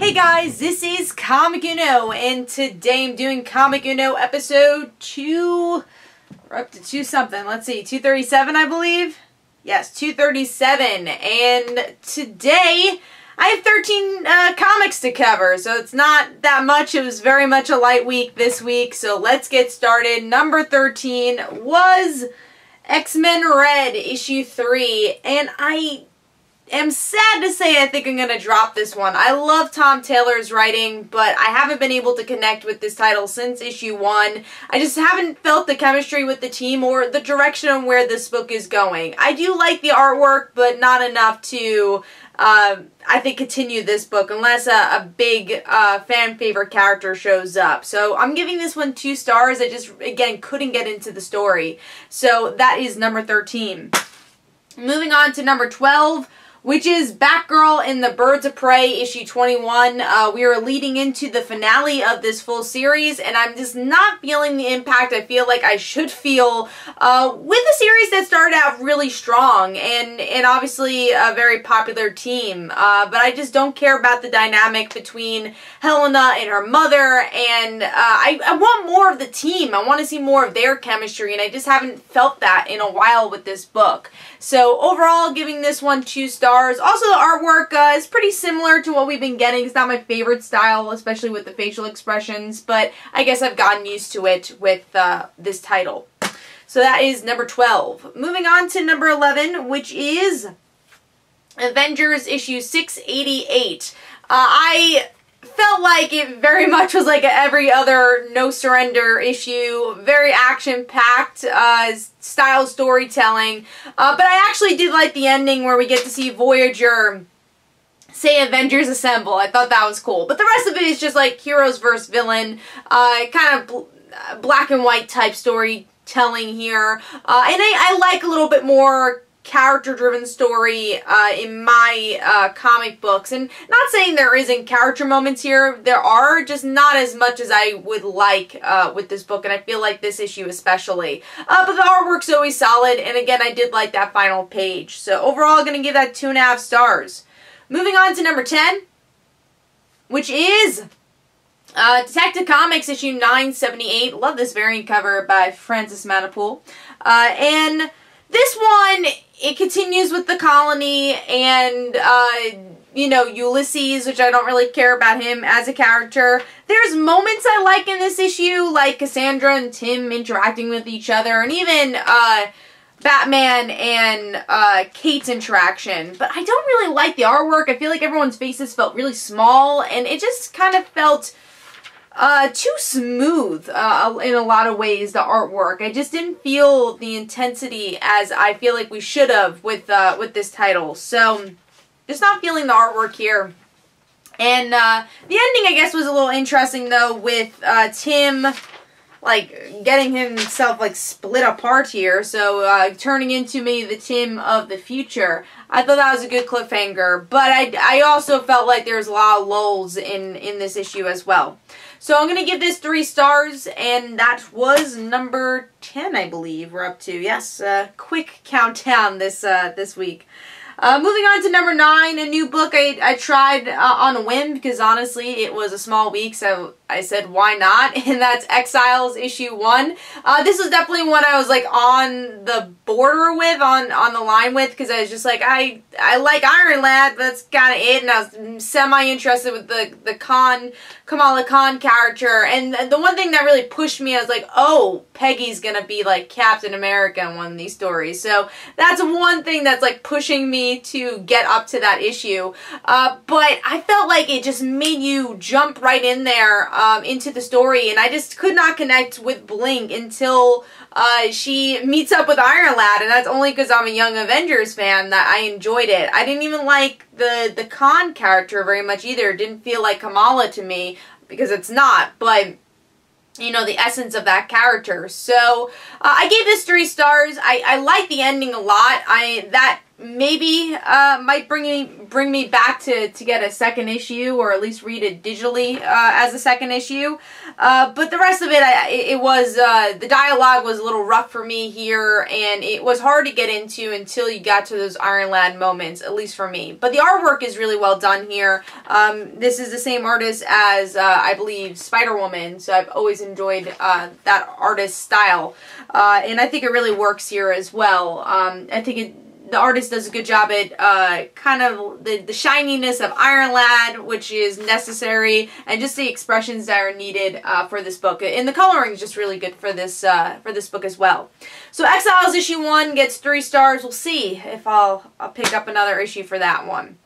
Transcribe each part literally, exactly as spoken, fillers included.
Hey guys, this is Comic Uno, and today I'm doing Comic Uno episode two, we're up to two something, let's see, two thirty-seven I believe? Yes, two thirty-seven, and today I have thirteen uh, comics to cover, so it's not that much. It was very much a light week this week, so let's get started. Number thirteen was X-Men Red, issue three, and I... I'm sad to say I think I'm going to drop this one. I love Tom Taylor's writing, but I haven't been able to connect with this title since issue one. I just haven't felt the chemistry with the team or the direction on where this book is going. I do like the artwork, but not enough to, uh, I think, continue this book unless a, a big uh, fan-favorite character shows up. So I'm giving this one two stars. I just, again, couldn't get into the story. So that is number thirteen. Moving on to number twelve. Which is Batgirl in the Birds of Prey, issue twenty-one. Uh, we are leading into the finale of this full series, and I'm just not feeling the impact I feel like I should feel uh, with a series that started out really strong and, and obviously a very popular team. Uh, but I just don't care about the dynamic between Helena and her mother, and uh, I, I want more of the team. I want to see more of their chemistry, and I just haven't felt that in a while with this book. So overall, giving this one two stars. Also, the artwork uh, is pretty similar to what we've been getting. It's not my favorite style, especially with the facial expressions, but I guess I've gotten used to it with uh, this title. So that is number twelve. Moving on to number eleven, which is Avengers issue six eighty-eight. Uh, I... felt like it very much was like every other No Surrender issue, very action-packed uh, style storytelling, uh, but I actually did like the ending where we get to see Voyager say Avengers Assemble. I thought that was cool, but the rest of it is just like heroes versus villain, uh, kind of bl black and white type storytelling here, uh, and I, I like a little bit more character-driven story uh, in my uh, comic books. And not saying there isn't character moments here. There are, just not as much as I would like uh, with this book, and I feel like this issue especially. Uh, but the artwork's always solid, and again, I did like that final page. So overall, I'm going to give that two and a half stars. Moving on to number ten, which is... Uh, Detective Comics issue nine seventy-eight. Love this variant cover by Francis Manapul. Uh, and this one... it continues with the colony and, uh, you know, Ulysses, which I don't really care about him as a character. There's moments I like in this issue, like Cassandra and Tim interacting with each other, and even uh, Batman and uh, Kate's interaction. But I don't really like the artwork. I feel like everyone's faces felt really small, and it just kind of felt... Uh, too smooth uh, in a lot of ways, the artwork. I just didn't feel the intensity as I feel like we should have with uh, with this title. So, just not feeling the artwork here. And uh, the ending, I guess, was a little interesting, though, with uh, Tim, like, getting himself, like, split apart here. So, uh, turning into maybe the Tim of the future. I thought that was a good cliffhanger. But I, I also felt like there was a lot of lulls in, in this issue as well. So I'm going to give this three stars, and that was number ten, I believe, we're up to. Yes, uh, quick countdown this uh, this week. Uh, moving on to number nine, a new book I, I tried uh, on a whim, because honestly, it was a small week, so I said, why not? And that's Exiles, issue one. Uh, this was definitely one I was, like, on the border with, on, on the line with, because I was just like, I I like Iron Lad, that's kind of it, and I was semi-interested with the, the Khan, Kamala Khan character, and the one thing that really pushed me, I was like, oh, Peggy's gonna be, like, Captain America in one of these stories, so that's one thing that's, like, pushing me to get up to that issue, uh, but I felt like it just made you jump right in there um, into the story, and I just could not connect with Blink until uh, she meets up with Iron Lad, and that's only because I'm a Young Avengers fan that I enjoyed it. I didn't even like the, the Khan character very much either. It didn't feel like Kamala to me, because it's not, but... you know, the essence of that character. So, uh, I gave this three stars. I, I like the ending a lot. I that maybe uh, might bring me, bring me back to, to get a second issue, or at least read it digitally uh, as a second issue. Uh, but the rest of it, I, it was, uh, the dialogue was a little rough for me here, and it was hard to get into until you got to those Iron Lad moments, at least for me. But the artwork is really well done here. Um, this is the same artist as, uh, I believe, Spider-Woman, so I've always enjoyed uh, that artist's style. Uh, and I think it really works here as well. Um, I think it The artist does a good job at uh, kind of the, the shininess of Iron Lad, which is necessary, and just the expressions that are needed uh, for this book. And the coloring is just really good for this uh, for this book as well. So Exiles issue one gets three stars. We'll see if I'll, I'll pick up another issue for that one.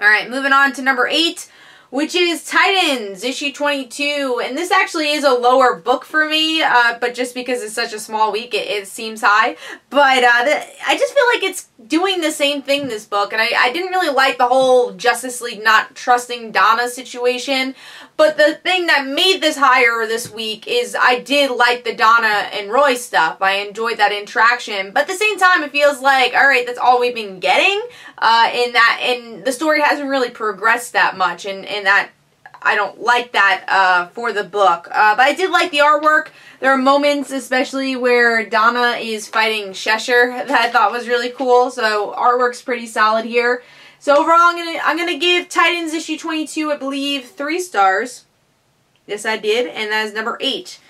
All right, moving on to number eight, which is Titans, issue twenty-two, and this actually is a lower book for me, uh, but just because it's such a small week, it, it seems high, but uh, the, I just feel like it's doing the same thing, this book, and I, I didn't really like the whole Justice League not trusting Donna situation, but the thing that made this higher this week is I did like the Donna and Roy stuff. I enjoyed that interaction, but at the same time, it feels like, alright, that's all we've been getting, uh, and, that, and the story hasn't really progressed that much, and, and And that I don't like that uh, for the book. Uh, but I did like the artwork. There are moments, especially where Donna is fighting Cheshire, that I thought was really cool. So artwork's pretty solid here. So overall, I'm gonna I'm gonna give Titans issue twenty-two, I believe, three stars. Yes, I did, and that is number eight.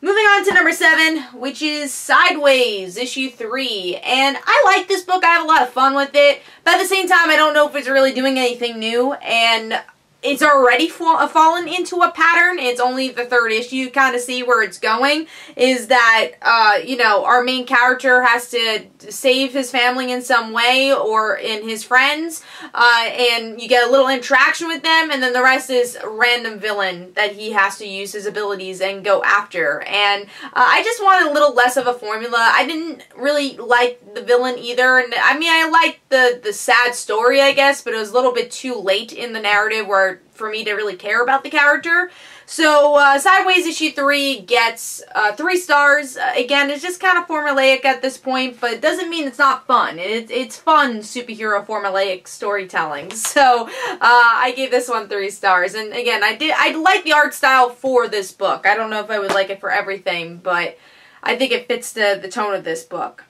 Moving on to number seven, which is Sideways, issue three. And I like this book. I have a lot of fun with it. But at the same time, I don't know if it's really doing anything new, and it's already fall, fallen into a pattern. It's only the third issue. You kind of see where it's going, is that, uh, you know, our main character has to save his family in some way, or in his friends, uh, and you get a little interaction with them, and then the rest is a random villain that he has to use his abilities and go after. And uh, I just wanted a little less of a formula. I didn't really like the villain either, and I mean, I liked the, the sad story, I guess, but it was a little bit too late in the narrative where for me to really care about the character. So uh, Sideways issue three gets uh, three stars. Uh, again, it's just kind of formulaic at this point, but it doesn't mean it's not fun. It, it's fun superhero formulaic storytelling. So uh, I gave this one three stars. And again, I did I like the art style for this book. I don't know if I would like it for everything, but I think it fits the, the tone of this book.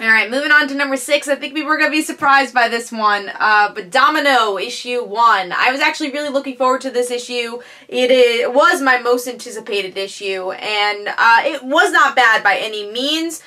Alright, moving on to number six. I think people are going to be surprised by this one, uh, but Domino, issue one. I was actually really looking forward to this issue. It, is, it was my most anticipated issue, and uh, it was not bad by any means,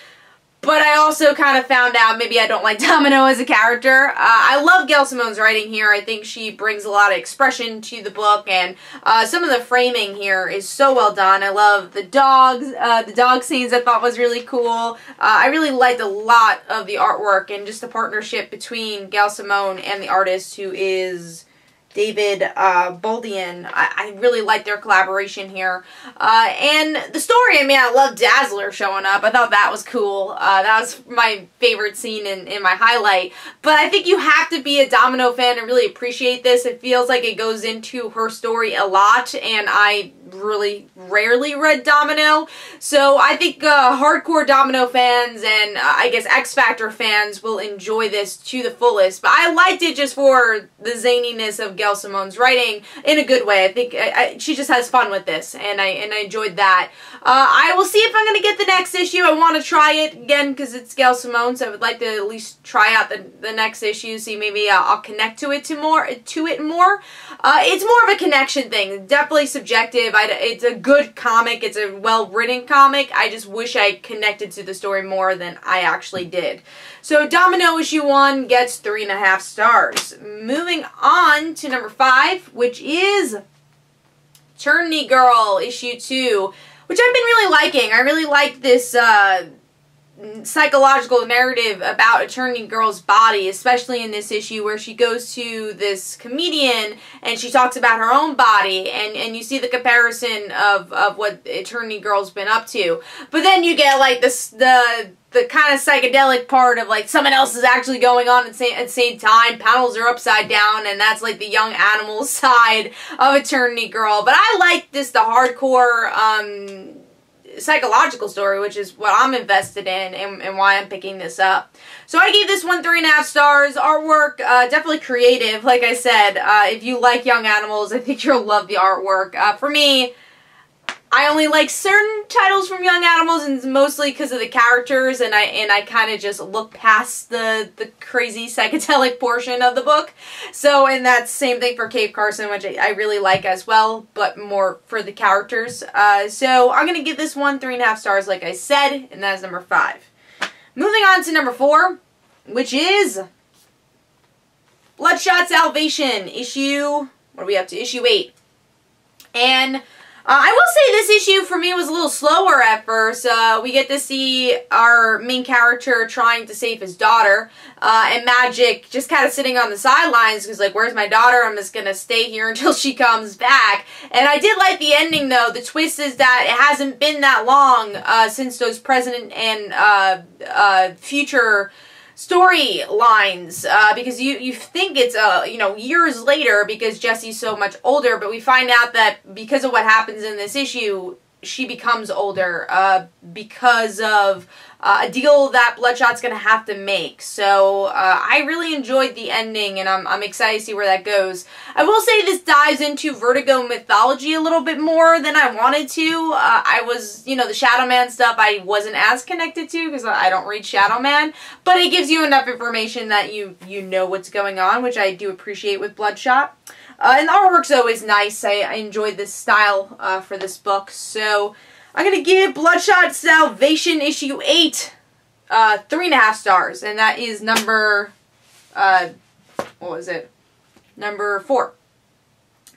but I also kind of found out maybe I don't like Domino as a character. Uh, I love Gail Simone's writing here. I think she brings a lot of expression to the book, and uh, some of the framing here is so well done. I love the dogs, uh, the dog scenes I thought was really cool. Uh, I really liked a lot of the artwork and just the partnership between Gail Simone and the artist, who is David uh, Boldian. I, I really like their collaboration here. Uh, and the story, I mean, I love Dazzler showing up. I thought that was cool. Uh, that was my favorite scene in, in my highlight. But I think you have to be a Domino fan and really appreciate this. It feels like it goes into her story a lot, and I really rarely read Domino, so I think uh, hardcore Domino fans and uh, I guess X Factor fans will enjoy this to the fullest. But I liked it just for the zaniness of Gail Simone's writing in a good way. I think I, I, she just has fun with this, and I and I enjoyed that. Uh, I will see if I'm gonna get the next issue. I want to try it again because it's Gail Simone, so I would like to at least try out the the next issue. See, maybe uh, I'll connect to it to more to it more. Uh, it's more of a connection thing. Definitely subjective. I It's a good comic. It's a well-written comic. I just wish I connected to the story more than I actually did. So Domino issue one gets three and a half stars. Moving on to number five, which is Eternity Girl issue two, which I've been really liking. I really like this uh, psychological narrative about Eternity Girl's body, especially in this issue where she goes to this comedian and she talks about her own body, and, and you see the comparison of, of what Eternity Girl's been up to. But then you get like this, the the kind of psychedelic part of like someone else is actually going on at the same time, panels are upside down, and that's like the Young Animals side of Eternity Girl. But I like this, the hardcore um psychological story, which is what I'm invested in and, and why I'm picking this up. So I gave this one three and a half stars. Artwork, uh, definitely creative. Like I said, uh, if you like Young Animals, I think you'll love the artwork. Uh, for me, I only like certain titles from Young Animals, and it's mostly because of the characters, and I and I kind of just look past the, the crazy psychedelic portion of the book. So, and that's same thing for Cave Carson, which I, I really like as well, but more for the characters. Uh, so I'm going to give this one three and a half stars, like I said, and that is number five. Moving on to number four, which is Bloodshot Salvation, issue, what are we up to? Issue eight. And... Uh, I will say this issue for me was a little slower at first. Uh, we get to see our main character trying to save his daughter, uh, and Magic just kind of sitting on the sidelines because, like, where's my daughter? I'm just going to stay here until she comes back. And I did like the ending, though. The twist is that it hasn't been that long uh, since those present and uh, uh, future storylines, uh, because you, you think it's, uh, you know, years later because Jessie's so much older, but we find out that because of what happens in this issue, she becomes older, uh, because of uh, a deal that Bloodshot's gonna have to make. So, uh, I really enjoyed the ending, and I'm, I'm excited to see where that goes. I will say this dives into Vertigo mythology a little bit more than I wanted to. Uh, I was, you know, the Shadow Man stuff I wasn't as connected to, because I don't read Shadow Man, but it gives you enough information that you, you know what's going on, which I do appreciate with Bloodshot. Uh, and the artwork's always nice. I, I enjoyed this style uh, for this book. So I'm going to give Bloodshot Salvation issue eight uh, three and a half stars. And that is number, uh, what was it? Number four.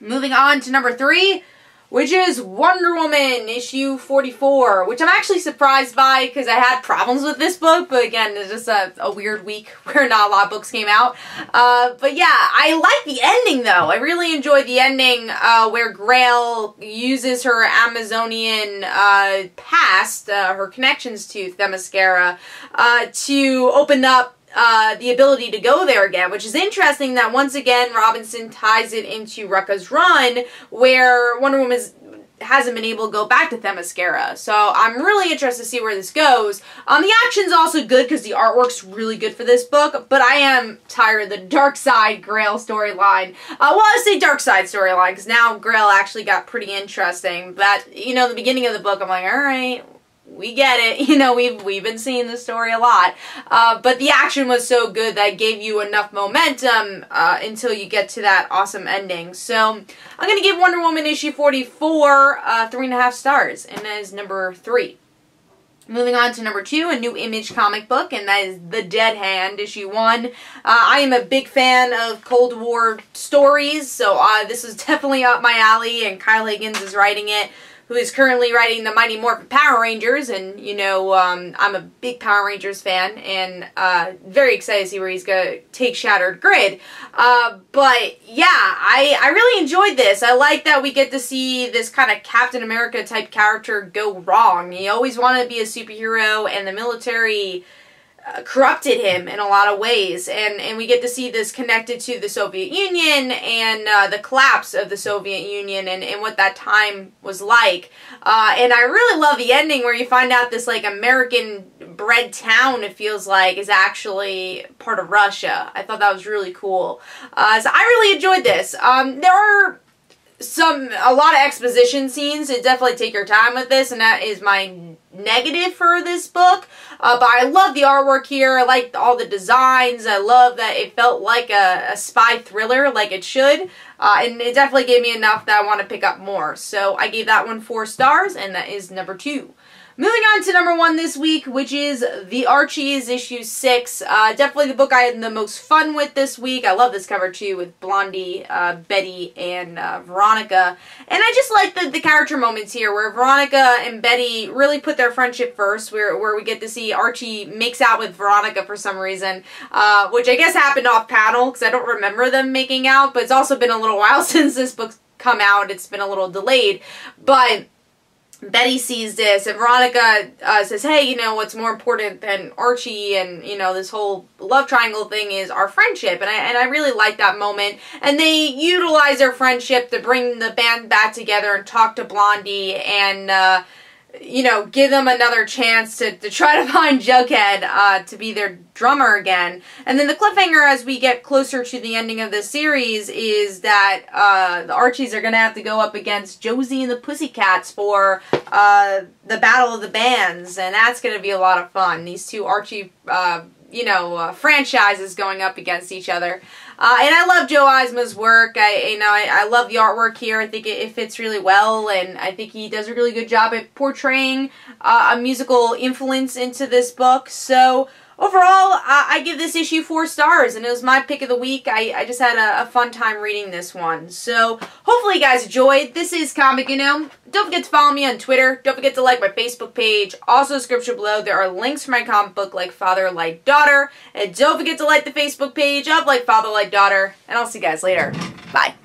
Moving on to number three, which is Wonder Woman issue forty-four, which I'm actually surprised by because I had problems with this book, but again, it's just a, a weird week where not a lot of books came out. Uh, but yeah, I like the ending, though. I really enjoyed the ending uh, where Grail uses her Amazonian uh, past, uh, her connections to Themyscira, uh, to open up Uh, the ability to go there again, which is interesting that once again Robinson ties it into Rucka's Run, where Wonder Woman is, hasn't been able to go back to Themyscira. So I'm really interested to see where this goes. Um, the action's also good because the artwork's really good for this book, but I am tired of the Dark Side Grail storyline. Uh, well, I say Dark Side storyline because now Grail actually got pretty interesting. But, you know, the beginning of the book, I'm like, all right, we get it, you know, we've, we've been seeing this story a lot, uh, but the action was so good that it gave you enough momentum uh, until you get to that awesome ending. So I'm going to give Wonder Woman issue forty-four uh, three and a half stars, and that is number three. Moving on to number two, a New Image comic book, and that is The Dead Hand, issue one. Uh, I am a big fan of Cold War stories, so uh, this is definitely up my alley, and Kyle Higgins is writing it, who is currently writing the Mighty Morphin Power Rangers, and, you know, um, I'm a big Power Rangers fan, and uh, very excited to see where he's going to take Shattered Grid. Uh, but, yeah, I, I really enjoyed this. I like that we get to see this kind of Captain America-type character go wrong. He always wanted to be a superhero, and the military Uh, corrupted him in a lot of ways, and and we get to see this connected to the Soviet Union and uh, the collapse of the Soviet Union and, and what that time was like, uh, and I really love the ending where you find out this, like, American bred town, it feels like, is actually part of Russia. I thought that was really cool, uh, so I really enjoyed this. Um, there are some a lot of exposition scenes, so definitely take your time with this, and that is my negative for this book, uh, but I love the artwork here. I like all the designs. I love that it felt like a, a spy thriller, like it should, uh, and it definitely gave me enough that I want to pick up more, so I gave that one four stars, and that is number two. Moving on to number one this week, which is The Archies, issue six. Uh, definitely the book I had the most fun with this week. I love this cover, too, with Blondie, uh, Betty, and uh, Veronica. And I just like the, the character moments here, where Veronica and Betty really put their friendship first, where, where we get to see Archie makes out with Veronica for some reason, uh, which I guess happened off-panel, because I don't remember them making out, but it's also been a little while since this book's come out. It's been a little delayed, but Betty sees this, and Veronica uh, says, hey, you know, what's more important than Archie and, you know, this whole love triangle thing is our friendship, and I, and I really like that moment, and they utilize their friendship to bring the band back together and talk to Blondie, and, uh, you know, give them another chance to, to try to find Jughead uh, to be their drummer again. And then the cliffhanger as we get closer to the ending of this series is that uh, the Archies are going to have to go up against Josie and the Pussycats for uh, the Battle of the Bands, and that's going to be a lot of fun. These two Archie, uh, you know, uh, franchises going up against each other. Uh, and I love Joe Eisma's work. I, you know, I, I love the artwork here. I think it, it fits really well, and I think he does a really good job at portraying uh, a musical influence into this book. So overall, uh, I give this issue four stars, and it was my pick of the week. I, I just had a, a fun time reading this one. So hopefully you guys enjoyed. This is Comic Uno. Don't forget to follow me on Twitter. Don't forget to like my Facebook page. Also, in the description below, there are links for my comic book, Like Father, Like Daughter. And don't forget to like the Facebook page of Like Father, Like Daughter. And I'll see you guys later. Bye.